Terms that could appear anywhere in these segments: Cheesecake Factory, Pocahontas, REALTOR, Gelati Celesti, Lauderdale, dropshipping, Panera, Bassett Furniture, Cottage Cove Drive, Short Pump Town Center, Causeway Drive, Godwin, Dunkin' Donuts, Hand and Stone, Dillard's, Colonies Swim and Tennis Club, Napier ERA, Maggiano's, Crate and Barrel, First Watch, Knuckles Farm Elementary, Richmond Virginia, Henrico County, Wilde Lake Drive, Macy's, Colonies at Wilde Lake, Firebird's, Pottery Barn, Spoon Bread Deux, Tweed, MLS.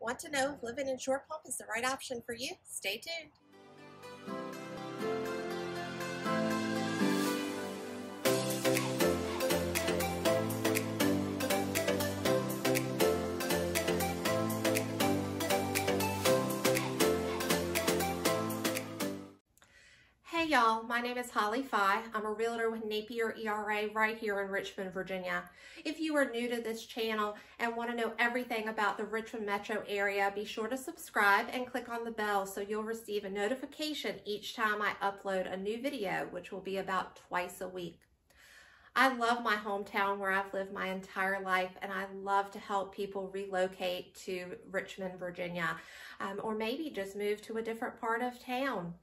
Want to know if living in Short Pump is the right option for you? Stay tuned. Hey y'all, my name is Holly Fye. I'm a realtor with Napier ERA right here in Richmond, Virginia. If you are new to this channel and want to know everything about the Richmond metro area, be sure to subscribe and click on the bell so you'll receive a notification each time I upload a new video, which will be about twice a week. I love my hometown where I've lived my entire life, and I love to help people relocate to Richmond, Virginia, or maybe just move to a different part of town.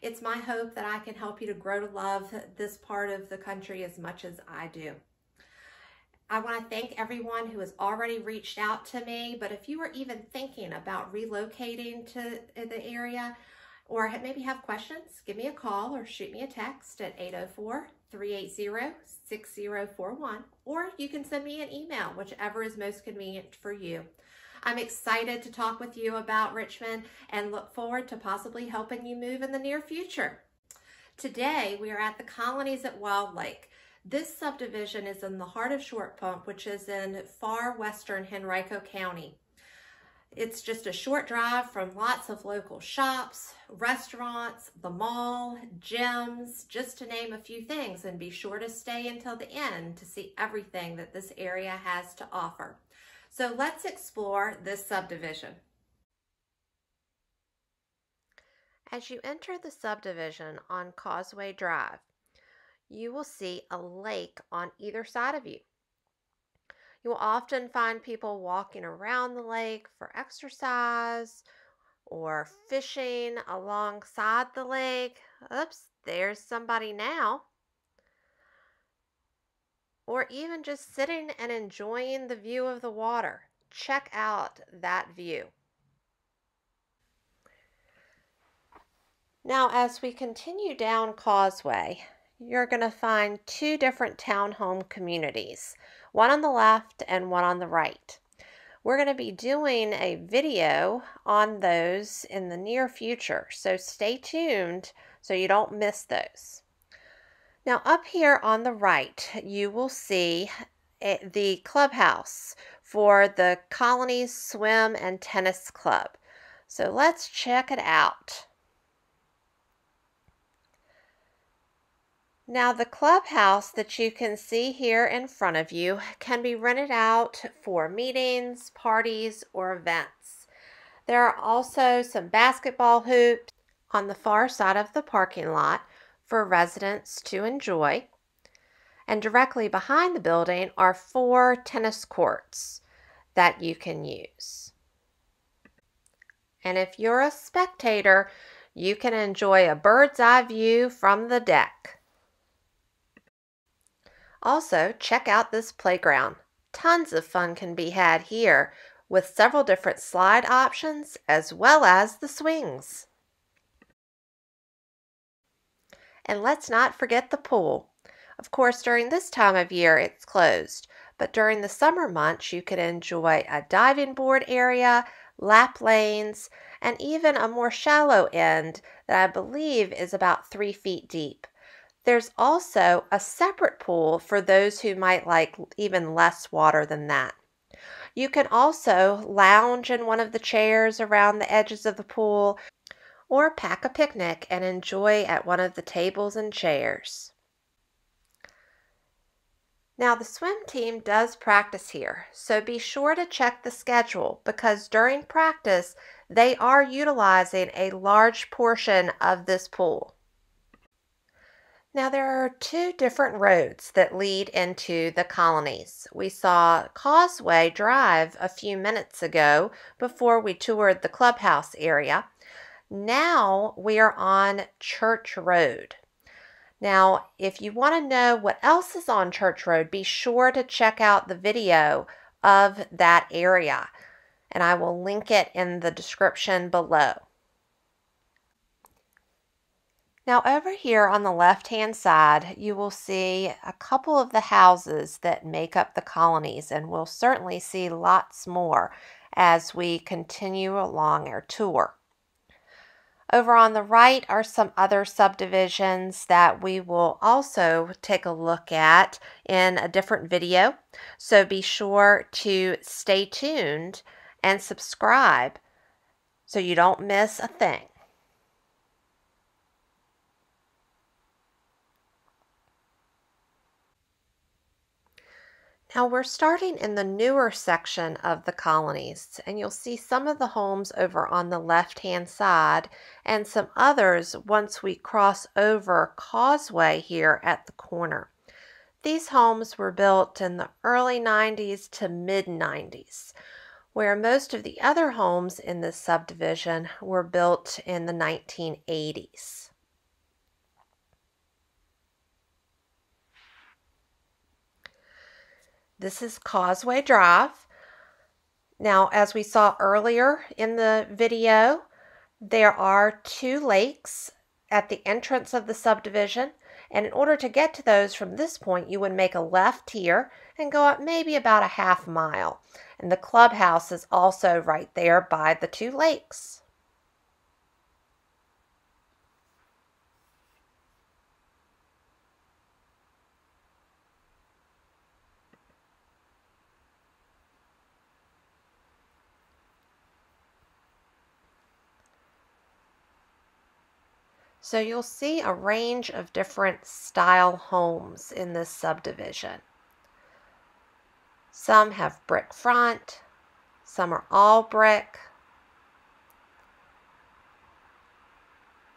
It's my hope that I can help you to grow to love this part of the country as much as I do. I want to thank everyone who has already reached out to me, but if you are even thinking about relocating to the area or maybe have questions, give me a call or shoot me a text at 804-380-6041, or you can send me an email, whichever is most convenient for you. I'm excited to talk with you about Richmond and look forward to possibly helping you move in the near future. Today, we are at the Colonies at Wilde Lake. This subdivision is in the heart of Short Pump, which is in far western Henrico County. It's just a short drive from lots of local shops, restaurants, the mall, gyms, just to name a few things, and be sure to stay until the end to see everything that this area has to offer. So let's explore this subdivision. As you enter the subdivision on Causeway Drive, you will see a lake on either side of you. You will often find people walking around the lake for exercise or fishing alongside the lake. Oops, there's somebody now. Or even just sitting and enjoying the view of the water. Check out that view. Now, as we continue down Causeway, you're going to find two different townhome communities, one on the left and one on the right. We're going to be doing a video on those in the near future, so stay tuned so you don't miss those. Now, up here on the right, you will see the clubhouse for the Colonies Swim and Tennis Club. So let's check it out. Now, the clubhouse that you can see here in front of you can be rented out for meetings, parties, or events. There are also some basketball hoops on the far side of the parking lot for residents to enjoy, and directly behind the building are four tennis courts that you can use. And if you're a spectator, you can enjoy a bird's eye view from the deck. Also, check out this playground. Tons of fun can be had here with several different slide options as well as the swings. And let's not forget the pool. Of course, during this time of year, it's closed, but during the summer months, you can enjoy a diving board area, lap lanes, and even a more shallow end that I believe is about 3 feet deep. There's also a separate pool for those who might like even less water than that. You can also lounge in one of the chairs around the edges of the pool, or pack a picnic and enjoy at one of the tables and chairs. Now, the swim team does practice here, so be sure to check the schedule, because during practice, they are utilizing a large portion of this pool. Now, there are two different roads that lead into the Colonies. We saw Causeway Drive a few minutes ago before we toured the clubhouse area. Now we are on Church Road. Now, if you want to know what else is on Church Road, be sure to check out the video of that area, and I will link it in the description below. Now, over here on the left-hand side, you will see a couple of the houses that make up the Colonies, and we'll certainly see lots more as we continue along our tour. Over on the right are some other subdivisions that we will also take a look at in a different video, so be sure to stay tuned and subscribe so you don't miss a thing. Now we're starting in the newer section of the Colonies, and you'll see some of the homes over on the left-hand side and some others once we cross over Causeway here at the corner. These homes were built in the early 90s to mid-90s, where most of the other homes in this subdivision were built in the 1980s. This is Causeway Drive. Now, as we saw earlier in the video, there are two lakes at the entrance of the subdivision, and in order to get to those from this point, you would make a left here and go up maybe about a half mile. And the clubhouse is also right there by the two lakes. So you'll see a range of different style homes in this subdivision. Some have brick front, some are all brick,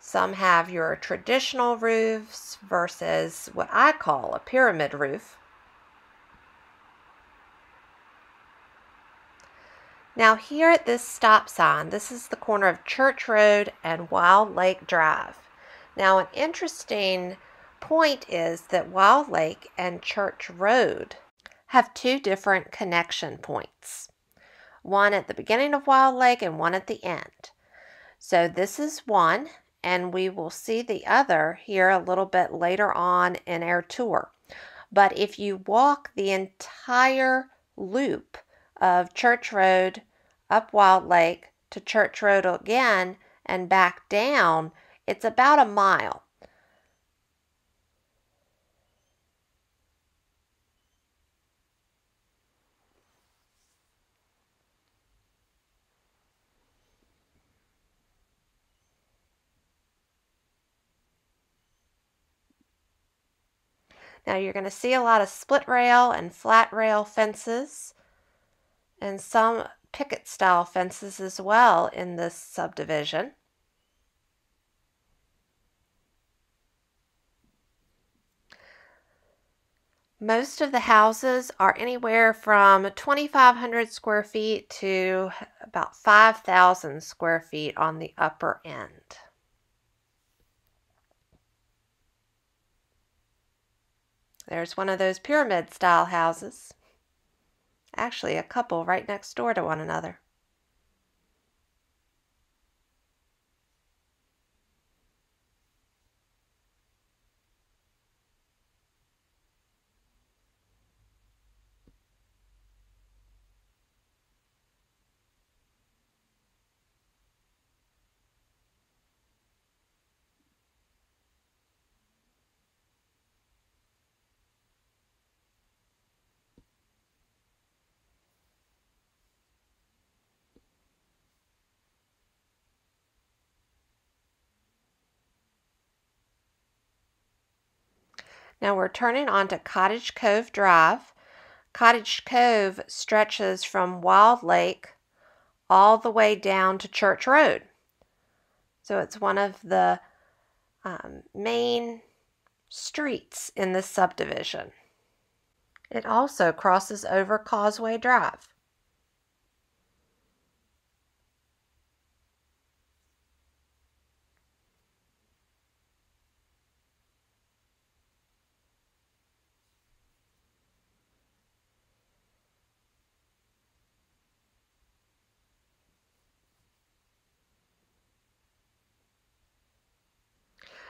some have your traditional roofs versus what I call a pyramid roof. Now here at this stop sign, this is the corner of Church Road and Wilde Lake Drive. Now, an interesting point is that Wilde Lake and Church Road have two different connection points, one at the beginning of Wilde Lake and one at the end. So this is one, and we will see the other here a little bit later on in our tour. But if you walk the entire loop of Church Road up Wilde Lake to Church Road again and back down, it's about a mile. Now you're going to see a lot of split rail and flat rail fences and some picket style fences as well in this subdivision. Most of the houses are anywhere from 2,500 square feet to about 5,000 square feet on the upper end. There's one of those pyramid style houses. Actually, a couple right next door to one another. Now we're turning onto Cottage Cove Drive. Cottage Cove stretches from Wilde Lake all the way down to Church Road. So it's one of the main streets in this subdivision. It also crosses over Causeway Drive.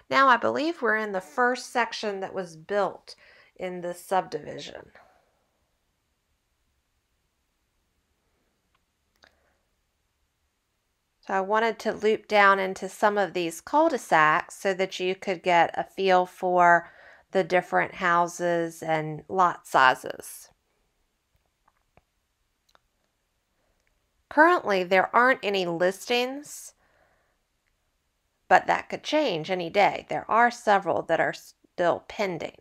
Now I believe we're in the first section that was built in this subdivision. So I wanted to loop down into some of these cul-de-sacs so that you could get a feel for the different houses and lot sizes. Currently, there aren't any listings, but that could change any day. There are several that are still pending.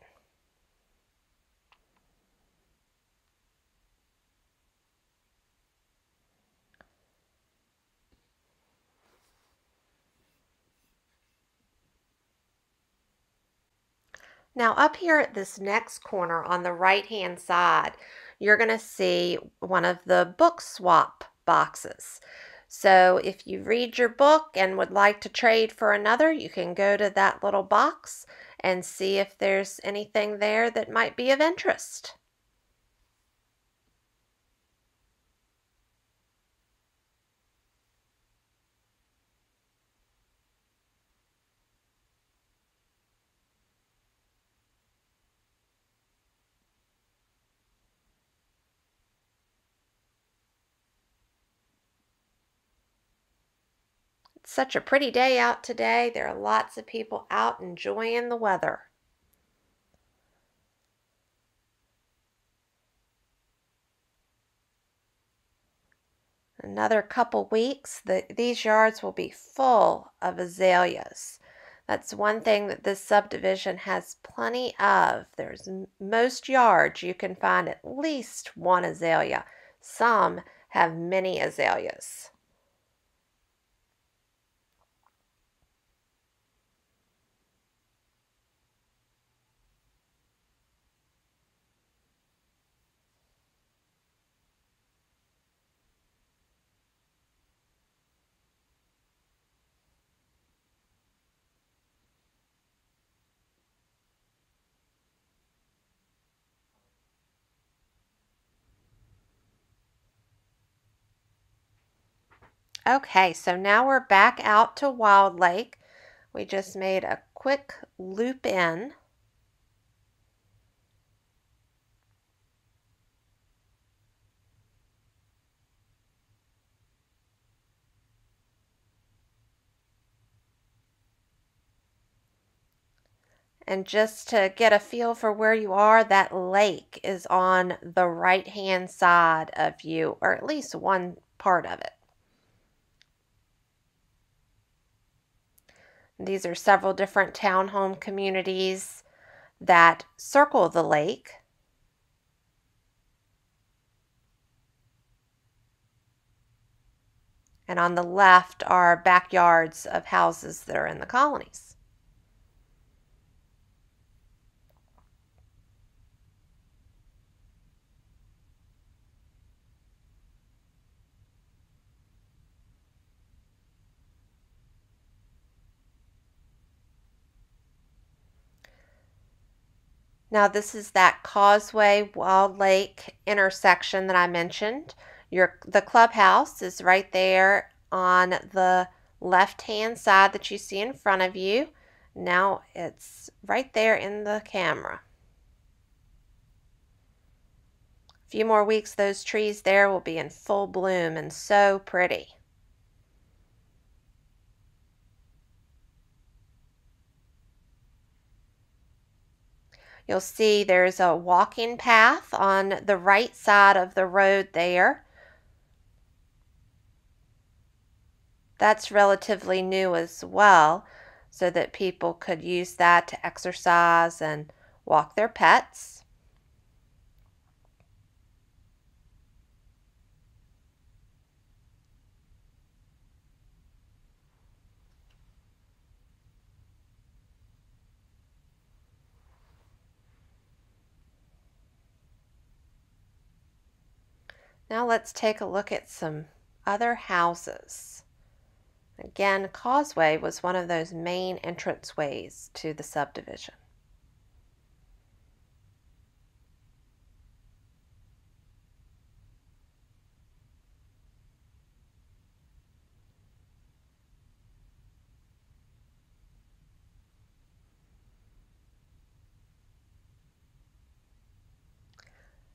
Now up here at this next corner on the right hand side, you're going to see one of the book swap boxes. So if you read your book and would like to trade for another, you can go to that little box and see if there's anything there that might be of interest. Such a pretty day out today. There are lots of people out enjoying the weather. Another couple weeks, these yards will be full of azaleas. That's one thing that this subdivision has plenty of. There's most yards you can find at least one azalea. Some have many azaleas. Okay, so now we're back out to Wilde Lake. We just made a quick loop in. And just to get a feel for where you are, that lake is on the right-hand side of you, or at least one part of it. These are several different townhome communities that circle the lake. And on the left are backyards of houses that are in the colonies. Now this is that Causeway Wilde Lake intersection that I mentioned. The clubhouse is right there on the left-hand side that you see in front of you. Now it's right there in the camera. A few more weeks, those trees there will be in full bloom and so pretty. You'll see there's a walking path on the right side of the road there. That's relatively new as well, so that people could use that to exercise and walk their pets. Now let's take a look at some other houses. Again, Causeway was one of those main entranceways to the subdivision.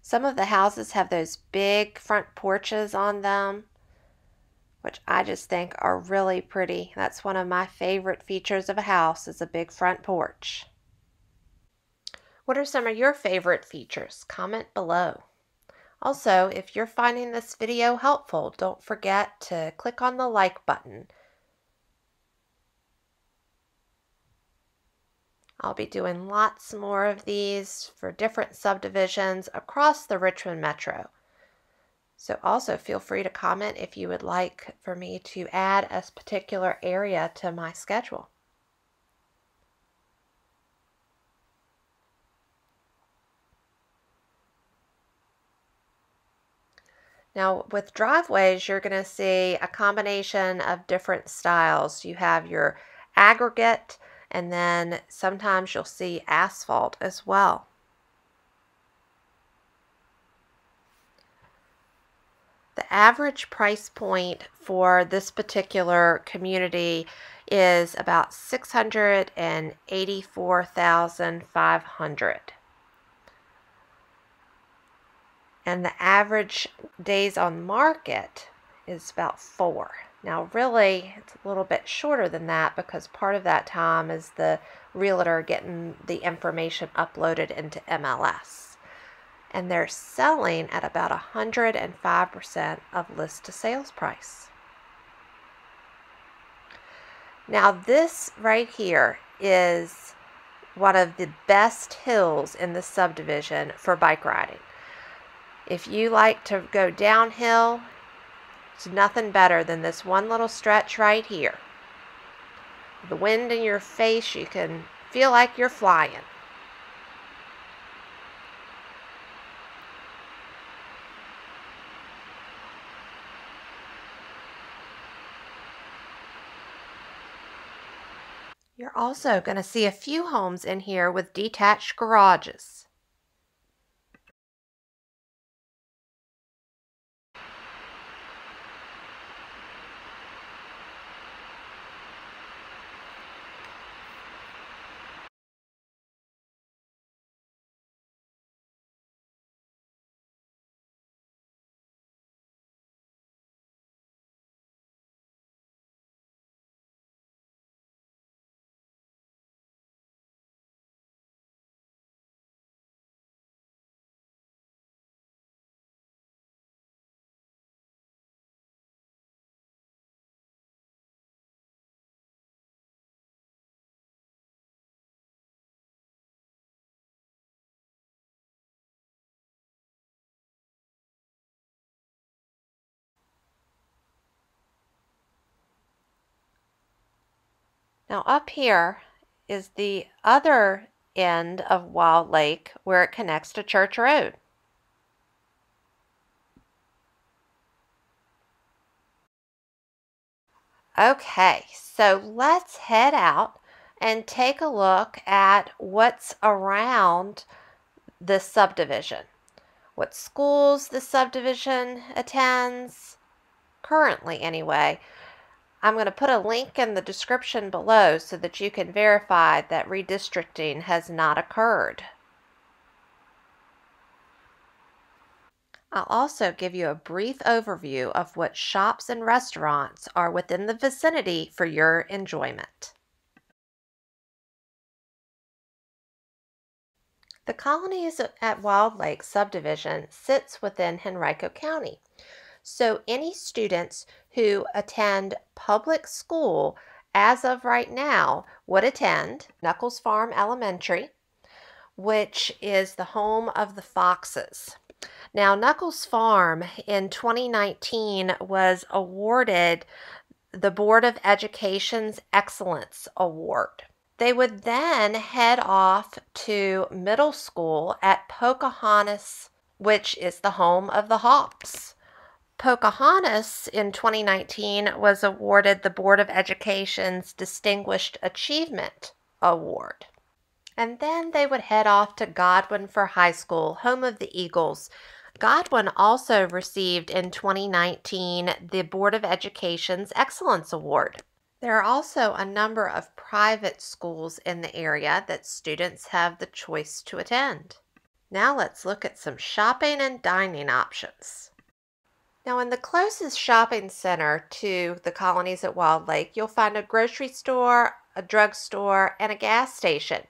Some of the houses have those big front porches on them which I just think are really pretty. That's one of my favorite features of a house, is a big front porch. What are some of your favorite features? Comment below. Also, if you're finding this video helpful, don't forget to click on the like button. I'll be doing lots more of these for different subdivisions across the Richmond Metro. So also feel free to comment if you would like for me to add a particular area to my schedule. Now with driveways, you're going to see a combination of different styles. You have your aggregate, and then sometimes you'll see asphalt as well. The average price point for this particular community is about $684,500. And the average days on market is about 4. Now really, it's a little bit shorter than that because part of that time is the realtor getting the information uploaded into MLS. And they're selling at about 105% of list to sales price. Now this right here is one of the best hills in the subdivision for bike riding. If you like to go downhill, it's nothing better than this one little stretch right here. The wind in your face, you can feel like you're flying. You're also going to see a few homes in here with detached garages. Now up here is the other end of Wilde Lake where it connects to Church Road. Okay, so let's head out and take a look at what's around this subdivision. What schools the subdivision attends, currently anyway. I'm going to put a link in the description below so that you can verify that redistricting has not occurred. I'll also give you a brief overview of what shops and restaurants are within the vicinity for your enjoyment. The Colonies at Wilde Lake subdivision sits within Henrico County. So any students who attend public school as of right now would attend Knuckles Farm Elementary, which is the home of the Foxes. Now, Knuckles Farm in 2019 was awarded the Board of Education's Excellence Award. They would then head off to middle school at Pocahontas, which is the home of the Hawks. Pocahontas in 2019 was awarded the Board of Education's Distinguished Achievement Award. And then they would head off to Godwin for high school, home of the Eagles. Godwin also received in 2019 the Board of Education's Excellence Award. There are also a number of private schools in the area that students have the choice to attend. Now let's look at some shopping and dining options. Now, in the closest shopping center to the Colonies at Wilde Lake, you'll find a grocery store, a drugstore, and a gas station.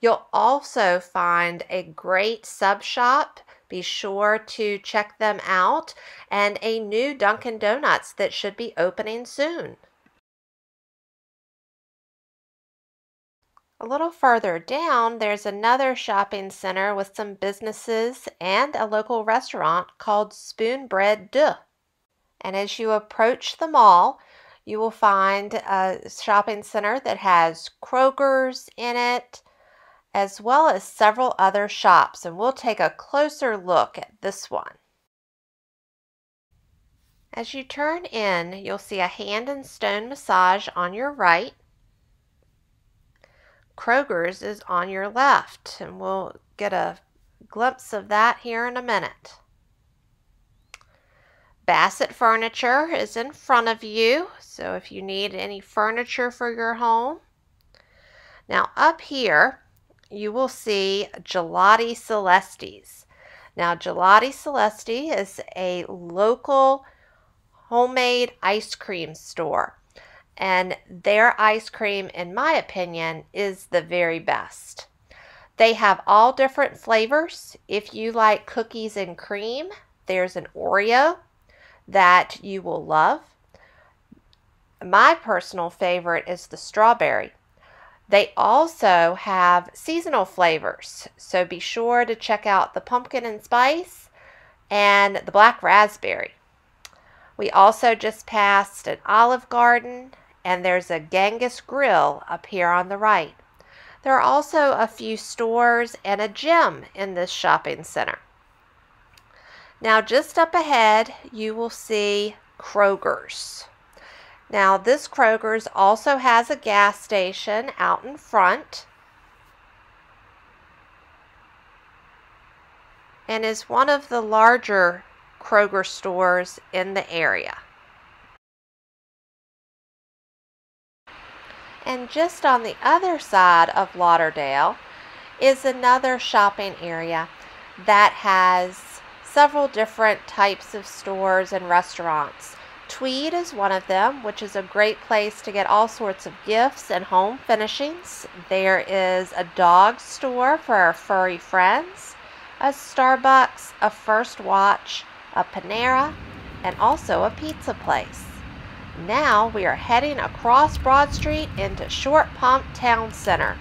You'll also find a great sub shop. Be sure to check them out, and a new Dunkin' Donuts that should be opening soon. A little further down, there's another shopping center with some businesses and a local restaurant called Spoon Bread Deux. And as you approach the mall, you will find a shopping center that has Kroger's in it, as well as several other shops. And we'll take a closer look at this one. As you turn in, you'll see a Hand and Stone massage on your right. Kroger's is on your left, and we'll get a glimpse of that here in a minute. Bassett Furniture is in front of you, so if you need any furniture for your home. Now up here, you will see Gelati Celesti's. Now Gelati Celesti is a local homemade ice cream store. And their ice cream, in my opinion, is the very best. They have all different flavors. If you like cookies and cream, there's an Oreo that you will love. My personal favorite is the strawberry. They also have seasonal flavors, so be sure to check out the pumpkin and spice and the black raspberry. We also just passed an Olive Garden, and there's a Genghis Grill up here on the right. There are also a few stores and a gym in this shopping center. Now just up ahead, you will see Kroger's. Now this Kroger's also has a gas station out in front, and is one of the larger Kroger stores in the area. And just on the other side of Lauderdale is another shopping area that has several different types of stores and restaurants. Tweed is one of them, which is a great place to get all sorts of gifts and home finishings. There is a dog store for our furry friends, a Starbucks, a First Watch, a Panera, and also a pizza place. Now we are heading across Broad Street into Short Pump Town Center,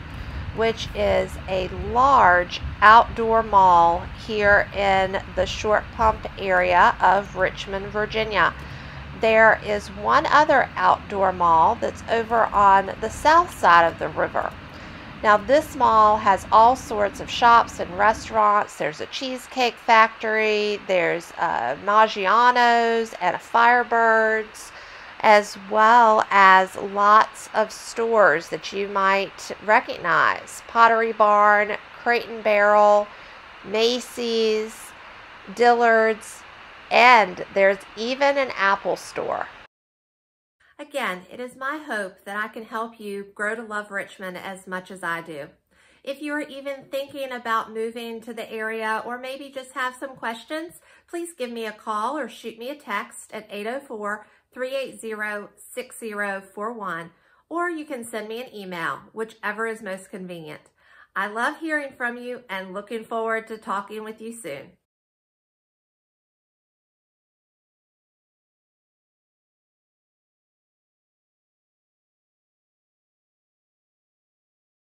which is a large outdoor mall here in the Short Pump area of Richmond, Virginia. There is one other outdoor mall that's over on the south side of the river. Now this mall has all sorts of shops and restaurants. There's a Cheesecake Factory, there's a Maggiano's and a Firebird's, as well as lots of stores that you might recognize. Pottery Barn, Crate and Barrel, Macy's, Dillard's, and there's even an Apple store. Again, it is my hope that I can help you grow to love Richmond as much as I do. If you are even thinking about moving to the area, or maybe just have some questions, please give me a call or shoot me a text at 804-380-6041, or you can send me an email, whichever is most convenient. I love hearing from you and looking forward to talking with you soon.